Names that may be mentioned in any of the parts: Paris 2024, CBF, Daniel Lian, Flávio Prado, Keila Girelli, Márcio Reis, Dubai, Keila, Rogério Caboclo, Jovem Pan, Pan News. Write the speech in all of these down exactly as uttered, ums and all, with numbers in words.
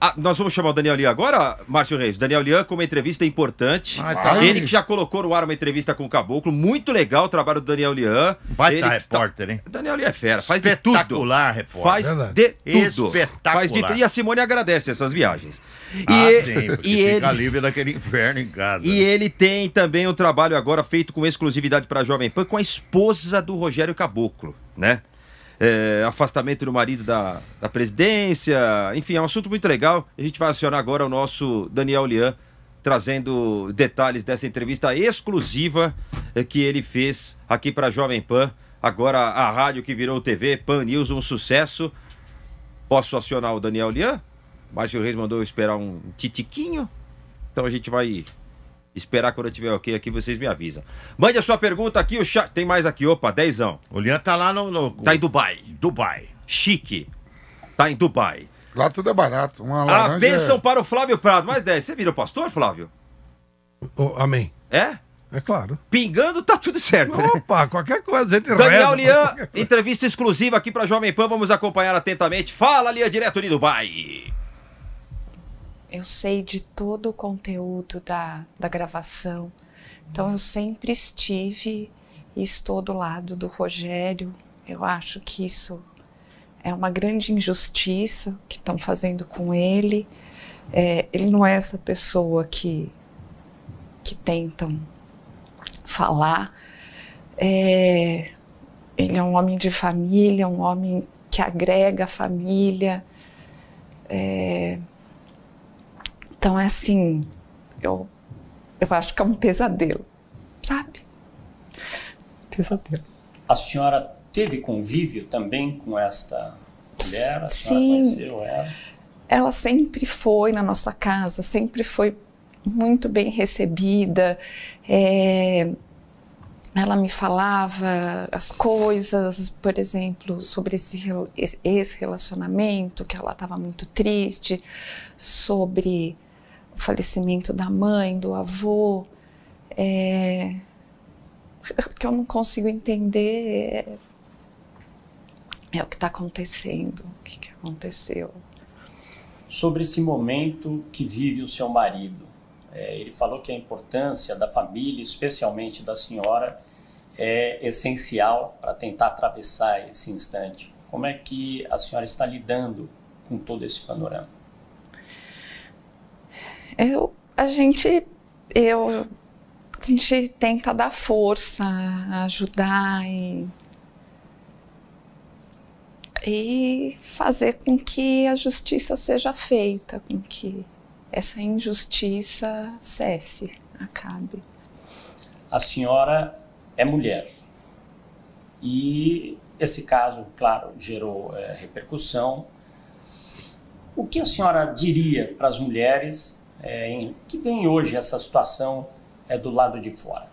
Ah, nós vamos chamar o Daniel Lian agora, Márcio Reis? Daniel Lian com uma entrevista importante. Ai, tá. Ele que já colocou no ar uma entrevista com o Caboclo. Muito legal o trabalho do Daniel Lian. Vai estar tá repórter, hein? Daniel Lian é fera. Faz de tudo. Espetacular repórter. Faz de tudo. Espetacular. Faz de tudo. E a Simone agradece essas viagens. E ah, ele... sim, porque e fica ele... livre daquele inferno em casa. E ele tem também um trabalho agora feito com exclusividade para a Jovem Pan com a esposa do Rogério Caboclo, né? É, afastamento do marido da, da presidência, enfim, é um assunto muito legal. A gente vai acionar agora o nosso Daniel Lian, trazendo detalhes dessa entrevista exclusiva que ele fez aqui para a Jovem Pan, agora a rádio que virou T V, Pan News, um sucesso. Posso acionar o Daniel Lian? Márcio Reis mandou eu esperar um titiquinho, então a gente vai esperar. Quando eu tiver ok aqui, vocês me avisam. Mande a sua pergunta aqui, o chat. Tem mais aqui, opa, dezão. O Lian tá lá no, no... Tá em Dubai. Dubai. Chique. Tá em Dubai. Lá tudo é barato. Uma laranja... A bênção é... para o Flávio Prado. Mais dez. Você virou pastor, Flávio? Oh, amém. É? É claro. Pingando, tá tudo certo. Opa, né? Qualquer coisa. Gente, Daniel Lian, entrevista exclusiva aqui pra Jovem Pan. Vamos acompanhar atentamente. Fala, Lian, direto de Dubai. Eu sei de todo o conteúdo da, da gravação, então eu sempre estive e estou do lado do Rogério. Eu acho que isso é uma grande injustiça que estão fazendo com ele. É, ele não é essa pessoa que, que tentam falar. É, ele é um homem de família, um homem que agrega a família. É, Então, é assim, eu, eu acho que é um pesadelo, sabe? Pesadelo. A senhora teve convívio também com esta mulher? A Sim. senhora conheceu ela? Ela sempre foi na nossa casa, sempre foi muito bem recebida. É, ela me falava as coisas, por exemplo, sobre esse, esse relacionamento, que ela estava muito triste, sobre... falecimento da mãe, do avô, é... o que eu não consigo entender é, é o que está acontecendo, o que, que aconteceu. Sobre esse momento que vive o seu marido, é, ele falou que a importância da família, especialmente da senhora, é essencial para tentar atravessar esse instante. Como é que a senhora está lidando com todo esse panorama? Eu, a gente, eu, a gente tenta dar força, ajudar e, e fazer com que a justiça seja feita, com que essa injustiça cesse, acabe. A senhora é mulher e esse caso, claro, gerou é, repercussão. O que a senhora diria para as mulheres... É, em, que vem hoje essa situação é do lado de fora?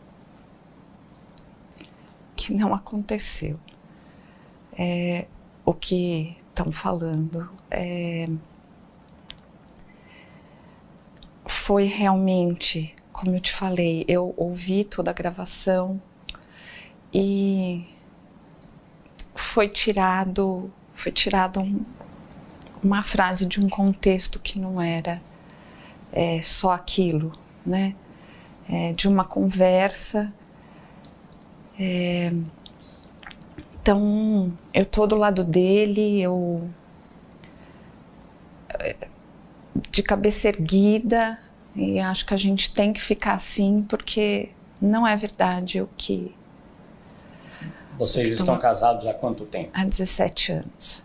Que não aconteceu. É, o que estão falando é, foi realmente, como eu te falei, eu ouvi toda a gravação e foi tirado, foi tirado um, uma frase de um contexto que não era É só aquilo, né? É, de uma conversa. É, então, eu estou do lado dele, eu de cabeça erguida, e acho que a gente tem que ficar assim, porque não é verdade o que... Vocês que estão casados há quanto tempo? Há dezessete anos.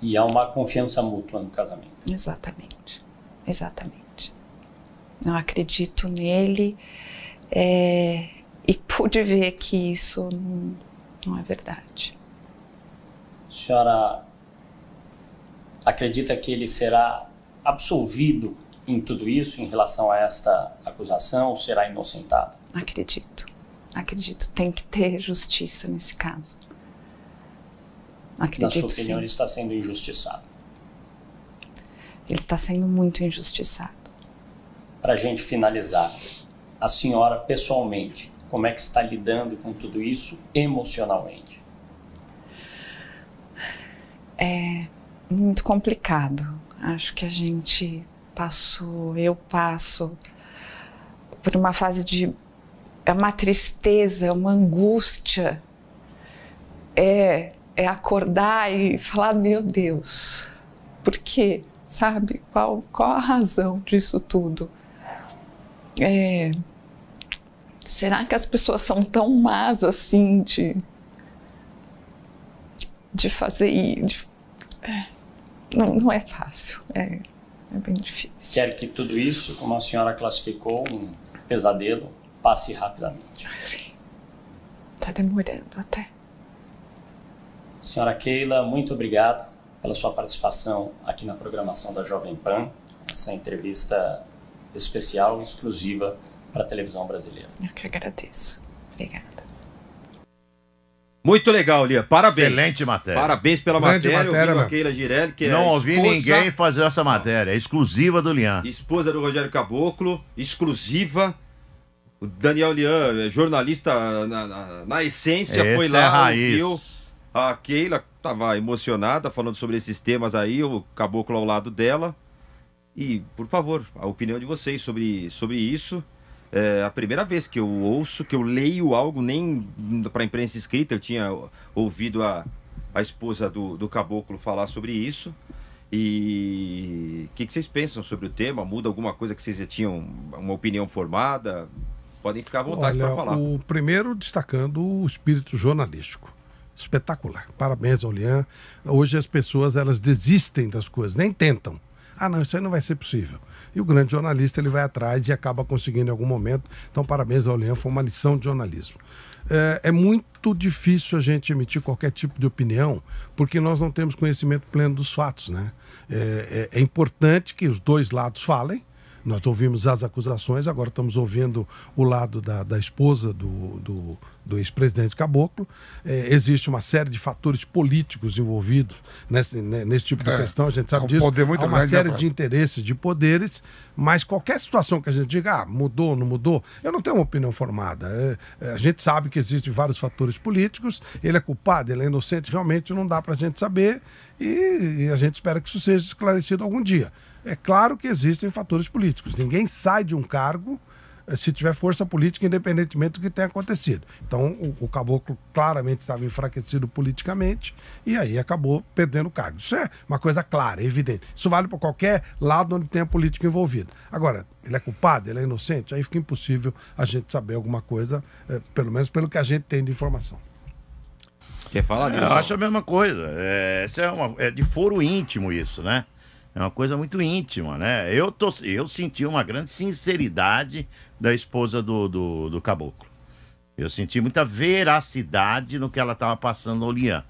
E há uma confiança mútua no casamento. Exatamente, exatamente. Eu acredito nele é, e pude ver que isso não, não é verdade. A senhora acredita que ele será absolvido em tudo isso, em relação a esta acusação, ou será inocentado? Acredito. Acredito. Tem que ter justiça nesse caso. Acredito, sim. Na sua opinião, ele está sendo injustiçado? Ele está sendo muito injustiçado. Para a gente finalizar, a senhora pessoalmente, como é que está lidando com tudo isso emocionalmente? É muito complicado. Acho que a gente passou, eu passo, por uma fase de... É uma tristeza, uma angústia. É, é acordar e falar, meu Deus, por quê? Sabe? Qual, qual a razão disso tudo? É, será que as pessoas são tão más assim de, de fazer isso? É, não, não é fácil, é, é bem difícil. Quero que tudo isso, como a senhora classificou, um pesadelo, passe rapidamente. Sim, está demorando até. Senhora Keila, muito obrigado pela sua participação aqui na programação da Jovem Pan, essa entrevista especial e exclusiva para a televisão brasileira. Eu que agradeço. Obrigada. Muito legal, Lia. Parabéns. Excelente matéria. Parabéns pela grande matéria. matéria eu vi Keila Girelli, que não é ouvi esposa... ninguém fazer essa matéria. Exclusiva do Lian. Esposa do Rogério Caboclo, exclusiva. O Daniel Lian, jornalista na, na, na essência, esse foi lá, é a raiz. Viu? A Keila estava emocionada falando sobre esses temas aí, o Caboclo ao lado dela. E, por favor, a opinião de vocês sobre, sobre isso. É a primeira vez que eu ouço, que eu leio algo, nem para a imprensa escrita, eu tinha ouvido a, a esposa do, do Caboclo falar sobre isso. E o que, que vocês pensam sobre o tema? Muda alguma coisa que vocês já tinham uma opinião formada? Podem ficar à vontade para falar. O primeiro destacando o espírito jornalístico. Espetacular. Parabéns ao Lian. Hoje as pessoas, elas desistem das coisas, nem tentam. Ah, não, isso aí não vai ser possível. E o grande jornalista, ele vai atrás e acaba conseguindo em algum momento. Então, parabéns ao Lian, foi uma lição de jornalismo. É, é muito difícil a gente emitir qualquer tipo de opinião, porque nós não temos conhecimento pleno dos fatos, né? É, é, é importante que os dois lados falem. Nós ouvimos as acusações, agora estamos ouvindo o lado da, da esposa do, do, do ex-presidente Caboclo. É, existe uma série de fatores políticos envolvidos nesse, nesse tipo de é, questão, a gente sabe é um disso. Poder muito Há uma grande, série né, de interesses, de poderes, mas qualquer situação que a gente diga, ah, mudou, não mudou, eu não tenho uma opinião formada. É, a gente sabe que existem vários fatores políticos, ele é culpado, ele é inocente, realmente não dá para a gente saber e, e a gente espera que isso seja esclarecido algum dia. É claro que existem fatores políticos. Ninguém sai de um cargo se tiver força política, independentemente do que tenha acontecido. Então, o, o Caboclo claramente estava enfraquecido politicamente e aí acabou perdendo o cargo. Isso é uma coisa clara, evidente. Isso vale para qualquer lado onde tenha política envolvida. Agora, ele é culpado, ele é inocente, aí fica impossível a gente saber alguma coisa, eh, pelo menos pelo que a gente tem de informação. Quer falar disso? Eu acho a mesma coisa. É, isso é, uma, é de foro íntimo isso, né? É uma coisa muito íntima, né? Eu, tô, eu senti uma grande sinceridade da esposa do, do, do Caboclo. Eu senti muita veracidade no que ela estava passando ao Lian.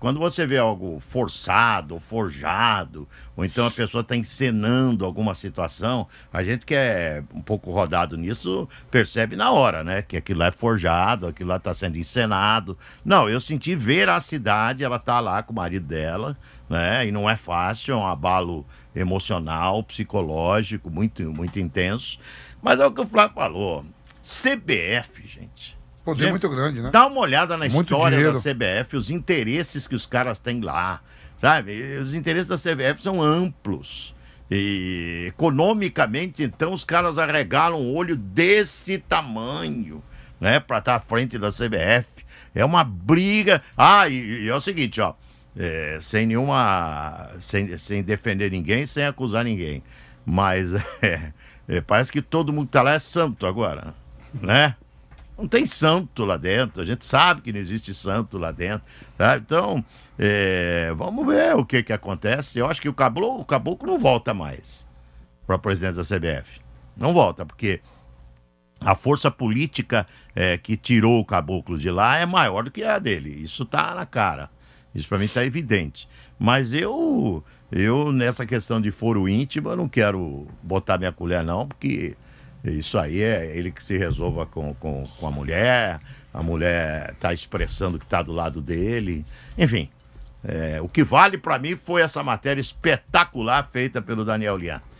Quando você vê algo forçado, forjado, ou então a pessoa está encenando alguma situação, a gente que é um pouco rodado nisso, percebe na hora, né? Que aquilo lá é forjado, aquilo lá está sendo encenado. Não, eu senti veracidade, ela está lá com o marido dela, né? E não é fácil, é um abalo emocional, psicológico, muito, muito intenso. Mas é o que o Flávio falou, C B F, gente... Poder muito grande, né? Dá uma olhada na história da C B F, os interesses que os caras têm lá, sabe? Os interesses da C B F são amplos. E economicamente, então, os caras arregalam um olho desse tamanho, né? Pra estar à frente da C B F. É uma briga... Ah, e, e é o seguinte, ó. É, sem nenhuma... Sem, sem defender ninguém, sem acusar ninguém. Mas é, é, parece que todo mundo que tá lá é santo agora, né? Não tem santo lá dentro, a gente sabe que não existe santo lá dentro, tá? Então, é, vamos ver o que que acontece. Eu acho que o Caboclo, o Caboclo não volta mais para presidente da C B F. Não volta, porque a força política é, que tirou o Caboclo de lá é maior do que a dele. Isso tá na cara, isso para mim tá evidente. Mas eu, eu, nessa questão de foro íntimo, eu não quero botar minha colher não, porque... Isso aí é ele que se resolva com, com, com a mulher, a mulher está expressando que está do lado dele. Enfim, é, o que vale para mim foi essa matéria espetacular feita pelo Daniel Lian.